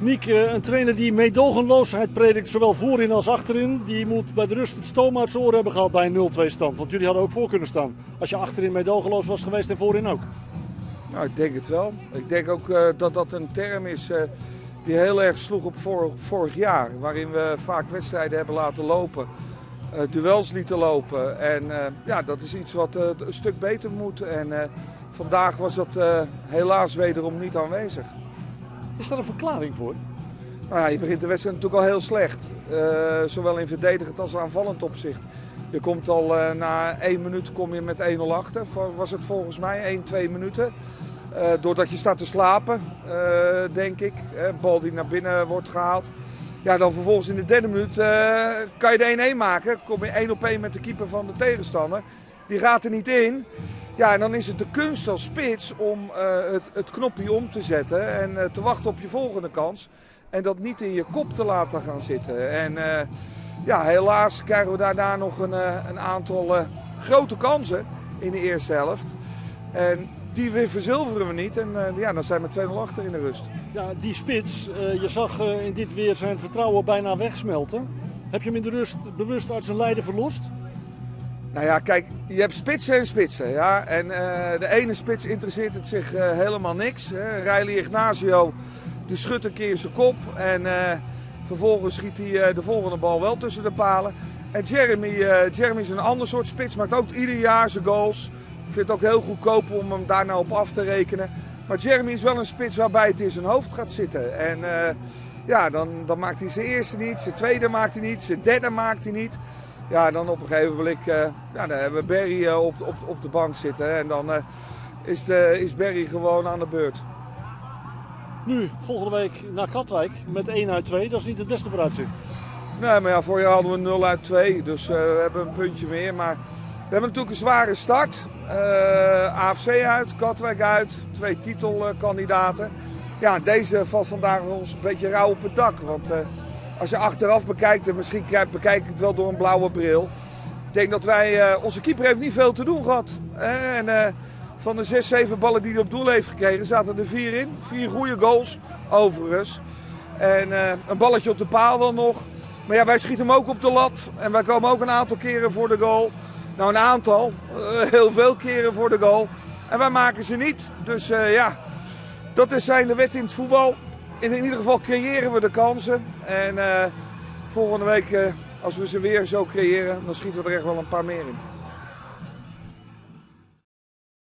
Niek, een trainer die meedogenloosheid predikt, zowel voorin als achterin, die moet bij de rust het stoom uit zijn oren hebben gehad bij een 0-2 stand. Want jullie hadden ook voor kunnen staan, als je achterin meedogenloos was geweest en voorin ook. Nou, ik denk het wel. Ik denk ook dat dat een term is die heel erg sloeg op vorig jaar. Waarin we vaak wedstrijden hebben laten lopen, duels lieten lopen. En ja, dat is iets wat een stuk beter moet. En vandaag was dat helaas wederom niet aanwezig. Is daar een verklaring voor? Nou ja, je begint de wedstrijd natuurlijk al heel slecht. Zowel in verdedigend als aanvallend opzicht. Je komt al na 1 minuut kom je met 1-0 achter. Was het volgens mij 1-2 minuten. Doordat je staat te slapen, denk ik. Bal die naar binnen wordt gehaald. Ja, dan vervolgens in de derde minuut kan je de 1-1 maken. Kom je 1-op-1 met de keeper van de tegenstander. Die gaat er niet in. Ja, en dan is het de kunst als spits om het knopje om te zetten en te wachten op je volgende kans. En dat niet in je kop te laten gaan zitten. En ja, helaas krijgen we daarna nog een aantal grote kansen in de eerste helft. En die weer verzilveren we niet. En ja, dan zijn we 2-0 achter in de rust. Ja, die spits, je zag in dit weer zijn vertrouwen bijna wegsmelten. Heb je hem in de rust bewust uit zijn lijden verlost? Nou ja, kijk, je hebt spitsen en spitsen. Ja? En de ene spits interesseert het zich helemaal niks. Hè? Riley Ignacio, die schudt een keer zijn kop. En vervolgens schiet hij de volgende bal wel tussen de palen. En Jeremy is een ander soort spits, maakt ook ieder jaar zijn goals. Ik vind het ook heel goedkoop om hem daar nou op af te rekenen. Maar Jeremy is wel een spits waarbij het in zijn hoofd gaat zitten. En ja, dan maakt hij zijn eerste niet, zijn tweede maakt hij niet, zijn derde maakt hij niet. Ja, dan op een gegeven moment ja, dan hebben we Barry op de bank zitten. En dan is Barry gewoon aan de beurt. Nu, volgende week naar Katwijk met 1 uit 2. Dat is niet het beste vooruitzicht. Nee, maar ja, vorig jaar hadden we 0 uit 2. Dus we hebben een puntje meer. Maar we hebben natuurlijk een zware start. AFC uit, Katwijk uit. 2 titelkandidaten. Ja, deze valt vandaag ons een beetje rauw op het dak. Want... als je achteraf bekijkt, en misschien bekijk ik het wel door een blauwe bril. Ik denk dat onze keeper heeft niet veel te doen gehad. En van de 6-7 ballen die hij op doel heeft gekregen, zaten er 4 in. 4 goede goals, overigens. En een balletje op de paal dan nog. Maar ja, wij schieten hem ook op de lat. En wij komen ook een aantal keren voor de goal. Nou, een aantal. Heel veel keren voor de goal. En wij maken ze niet. Dus ja, dat zijn de wetten in het voetbal. In ieder geval creëren we de kansen en volgende week als we ze weer zo creëren, dan schieten we er echt wel een paar meer in.